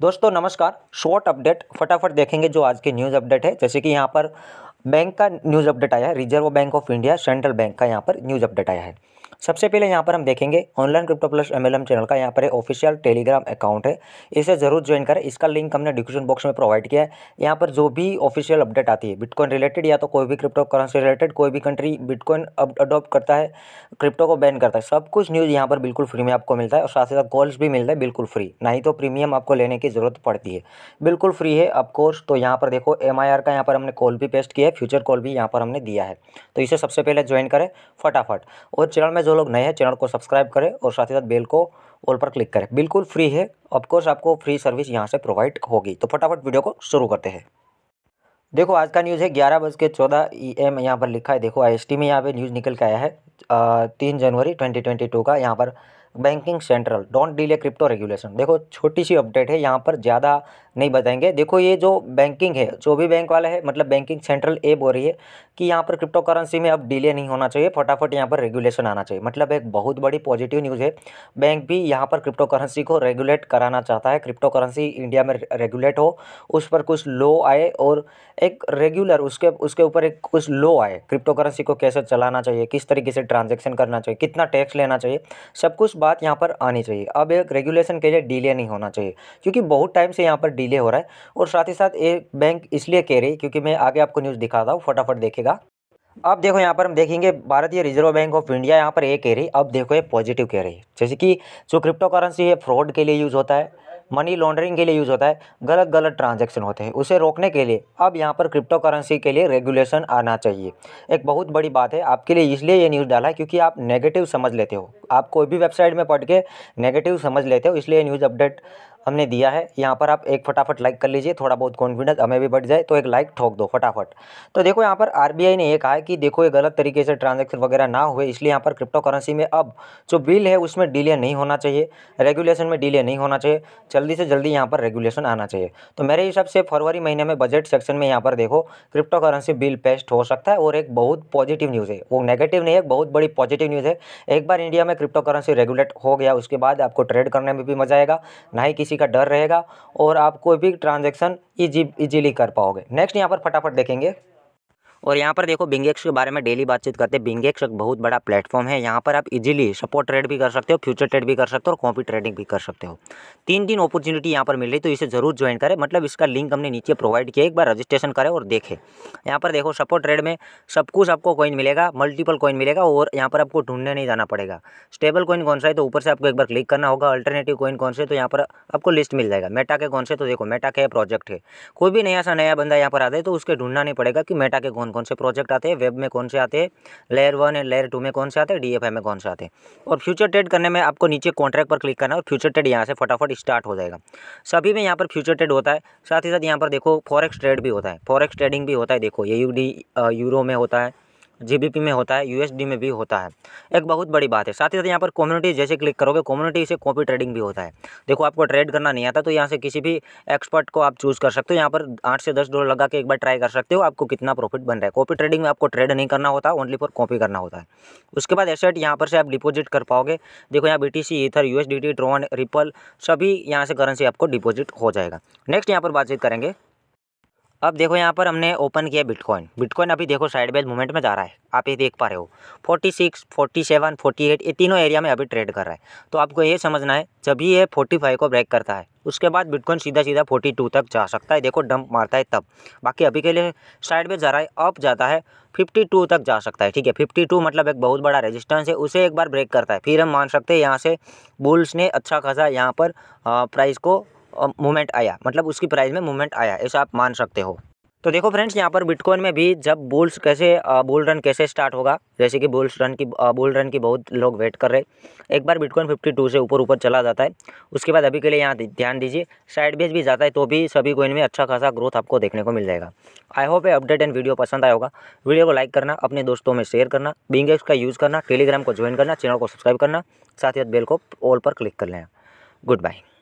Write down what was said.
दोस्तों नमस्कार। Short update फटाफट देखेंगे जो आज की न्यूज़ अपडेट है। जैसे कि यहाँ पर बैंक का न्यूज़ अपडेट आया है, Reserve Bank of India central bank का यहाँ पर न्यूज़ अपडेट आया है। सबसे पहले यहाँ पर हम देखेंगे online crypto plus MLM channel का यहाँ पर ऑफिशियल टेलीग्राम अकाउंट है, इसे ज़रूर ज्वाइन करें। इसका लिंक हमने डिस्क्रिप्शन बॉक्स में प्रोवाइड किया है। यहाँ पर जो भी ऑफिशियल अपडेट आती है बिटकॉइन रिलेटेड या तो कोई भी क्रिप्टो करेंसी रिलेटेड, कोई भी कंट्री बिटकॉइन अडॉप्ट करता है, क्रिप्टो को बैन करता है, सब कुछ न्यूज़ यहाँ पर बिल्कुल फ्री में आपको मिलता है। और साथ ही साथ कॉल्स भी मिलता है बिल्कुल फ्री, नहीं तो प्रीमियम आपको लेने की ज़रूरत पड़ती है। बिल्कुल फ्री है ऑफकोर्स। तो यहाँ पर देखो MIR का यहाँ पर हमने कॉल भी पेस्ट किया है, फ्यूचर कॉल भी यहाँ पर हमने दिया है। तो इसे सबसे पहले ज्वाइन करें फटाफट। और चैनल में जो लोग नए हैं चैनल को सब्सक्राइब करें और साथ ही साथ बेल को ऑल पर क्लिक करें। बिल्कुल फ्री है ऑफकोर्स, आपको फ्री सर्विस यहाँ से प्रोवाइड होगी। तो फटाफट वीडियो को शुरू करते हैं। देखो आज का न्यूज़ है 11:14 AM यहाँ पर लिखा है। देखो IST में यहाँ पे न्यूज़ निकल के आया है 3 जनवरी 2022 का। यहाँ पर banking central don't delay crypto regulation. देखो छोटी सी अपडेट है, यहाँ पर ज़्यादा नहीं बताएंगे। देखो ये जो बैंकिंग है, जो भी बैंक वाला है, मतलब बैंकिंग सेंट्रल ए बोल रही है कि यहाँ पर क्रिप्टो करेंसी में अब डिले नहीं होना चाहिए, फटाफट यहाँ पर रेगुलेशन आना चाहिए। मतलब एक बहुत बड़ी पॉजिटिव न्यूज़ है। बैंक भी यहाँ पर क्रिप्टो करेंसी को रेगुलेट कराना चाहता है, क्रिप्टो करेंसी इंडिया में रेगुलेट हो, उस पर कुछ लॉ आए और एक रेगुलर उसके ऊपर एक कुछ लॉ आए, क्रिप्टो करेंसी को कैसे चलाना चाहिए, किस तरीके से ट्रांजेक्शन करना चाहिए, कितना टैक्स लेना चाहिए, सब कुछ बात यहाँ पर आनी चाहिए। अब एक रेगुलेशन के लिए डिले नहीं होना चाहिए, क्योंकि बहुत टाइम से यहाँ पर डिले हो रहा है। और साथ ही साथ एक बैंक इसलिए कह रही क्योंकि मैं आगे आपको न्यूज़ दिखाता हूँ, फटाफट देखिएगा। अब देखो यहाँ पर हम देखेंगे भारतीय रिजर्व बैंक ऑफ इंडिया यहाँ पर ये कह रही, अब देखो ये पॉजिटिव कह रही है। जैसे कि जो क्रिप्टो करेंसी है फ्रॉड के लिए यूज़ होता है, मनी लॉन्ड्रिंग के लिए यूज़ होता है, गलत ट्रांजैक्शन होते हैं, उसे रोकने के लिए अब यहाँ पर क्रिप्टो करेंसी के लिए रेगुलेशन आना चाहिए। एक बहुत बड़ी बात है आपके लिए, इसलिए ये न्यूज़ डाला है क्योंकि आप नेगेटिव समझ लेते हो, आप कोई भी वेबसाइट में पढ़ के नेगेटिव समझ लेते हो, इसलिए न्यूज़ अपडेट हमने दिया है। यहाँ पर आप एक फटाफट लाइक कर लीजिए, थोड़ा बहुत कॉन्फिडेंस हमें भी बढ़ जाए तो एक लाइक ठोक दो फटाफट। तो देखो यहाँ पर RBI ने ये कहा है कि देखो ये गलत तरीके से ट्रांजैक्शन वगैरह ना हुए, इसलिए यहाँ पर क्रिप्टो करेंसी में अब जो बिल है उसमें डिले नहीं होना चाहिए, रेगुलेशन में डिले नहीं होना चाहिए, जल्दी से जल्दी यहाँ पर रेगुलेशन आना चाहिए। तो मेरे हिसाब से फरवरी महीने में बजट सेक्शन में यहाँ पर देखो क्रिप्टो करेंसी बिल पेस्ट हो सकता है। और एक बहुत पॉजिटिव न्यूज़ है, वो नेगेटिव नहीं है, एक बहुत बड़ी पॉजिटिव न्यूज़ है। एक बार इंडिया में क्रिप्टो करेंसी रेगुलेट हो गया उसके बाद आपको ट्रेड करने में भी मज़ा आएगा, ना ही किसी का डर रहेगा, और आप कोई भी ट्रांजैक्शन इजीली कर पाओगे। नेक्स्ट यहाँ पर फटाफट देखेंगे। और यहाँ पर देखो BingX के बारे में डेली बातचीत करते हैं। BingX एक बहुत बड़ा प्लेटफॉर्म है, यहाँ पर आप इजीली सपोर्ट ट्रेड भी कर सकते हो, फ्यूचर ट्रेड भी कर सकते हो और कॉपी ट्रेडिंग भी कर सकते हो। 3 दिन अपॉर्चुनिटी यहाँ पर मिल रही, तो इसे ज़रूर ज्वाइन करें। मतलब इसका लिंक हमने नीचे प्रोवाइड किया, एक बार रजिस्ट्रेशन करें और देखें। यहाँ पर देखो सपोर्ट ट्रेड में सब कुछ आपको कॉइन मिलेगा, मल्टीपल कॉइन मिलेगा, और यहाँ पर आपको ढूंढने नहीं जाना पड़ेगा। स्टेबल कॉइन कौन सा है तो ऊपर से आपको एक बार क्लिक करना होगा, अल्टरनेटिव कॉइन कौन से तो यहाँ पर आपको लिस्ट मिल जाएगा। मेटा के कौन से तो देखो मेटा के प्रोजेक्ट है, कोई भी नया सा नया बंदा यहाँ पर आता है तो उसके ढूंढना नहीं पड़ेगा कि मेटा के कौन से प्रोजेक्ट आते हैं, वेब में कौन से आते हैं, लेयर 1 एंड लेयर 2 में कौन से आते हैं, DFI में कौन से आते हैं। और फ्यूचर ट्रेड करने में आपको नीचे कॉन्ट्रैक्ट पर क्लिक करना है और फ्यूचर ट्रेड यहाँ से फटाफट स्टार्ट हो जाएगा। सभी में यहाँ पर फ्यूचर ट्रेड होता है, साथ ही साथ यहाँ पर देखो फॉरेक्स ट्रेड भी होता है, फॉरेक्स ट्रेडिंग भी होता है। देखो AUD यूरो में होता है, GBP में होता है, USD में भी होता है, एक बहुत बड़ी बात है। साथ ही साथ यहाँ पर कम्युनिटी जैसे क्लिक करोगे कम्युनिटी से कॉपी ट्रेडिंग भी होता है। देखो आपको ट्रेड करना नहीं आता तो यहाँ से किसी भी एक्सपर्ट को आप चूज़ कर सकते हो, यहाँ पर $8 से $10 लगा के एक बार ट्राई कर सकते हो, आपको कितना प्रॉफिट बन रहा है। कॉपी ट्रेडिंग में आपको ट्रेड नहीं करना होता, ओनली फॉर कॉपी करना होता है। उसके बाद एसेट यहाँ पर से आप डिपोजिट कर पाओगे। देखो यहाँ BTC, ether, USDT, Tron, Ripple, सभी यहाँ से करेंसी आपको डिपोजिट हो जाएगा। नेक्स्ट यहाँ पर बातचीत करेंगे। अब देखो यहाँ पर हमने ओपन किया बिटकॉइन। अभी देखो साइडवेज मूवमेंट में जा रहा है, आप ये देख पा रहे हो 46, 47, 48 ये तीनों एरिया में अभी ट्रेड कर रहा है। तो आपको ये समझना है जब ये 45 को ब्रेक करता है उसके बाद बिटकॉइन सीधा 42 तक जा सकता है। देखो डंप मारता है तब, बाकी अभी के लिए साइडवेज जा रहा है, अप जाता है 52 तक जा सकता है। ठीक है, 52 मतलब एक बहुत बड़ा रेजिस्टेंस है, उसे एक बार ब्रेक करता है फिर हम मान सकते हैं यहाँ से बुल्स ने अच्छा खासा यहाँ पर प्राइस को मूवमेंट आया, मतलब उसकी प्राइस में मूवमेंट आया, ऐसा आप मान सकते हो। तो देखो फ्रेंड्स यहाँ पर बिटकॉइन में भी जब बुल्स कैसे बुल रन कैसे स्टार्ट होगा, जैसे कि बुल रन की बहुत लोग वेट कर रहे। एक बार बिटकॉइन 52 से ऊपर चला जाता है उसके बाद अभी के लिए यहाँ ध्यान दीजिए साइडवेज भी जाता है, तो भी सभी कॉइन में अच्छा खासा ग्रोथ आपको देखने को मिल जाएगा। आई होप ये अपडेट एंड वीडियो पसंद आया होगा। वीडियो को लाइक करना, अपने दोस्तों में शेयर करना, BingX का यूज़ करना, टेलीग्राम को ज्वाइन करना, चैनल को सब्सक्राइब करना, साथ ही बेल को ऑल पर क्लिक कर लेना। Good bye.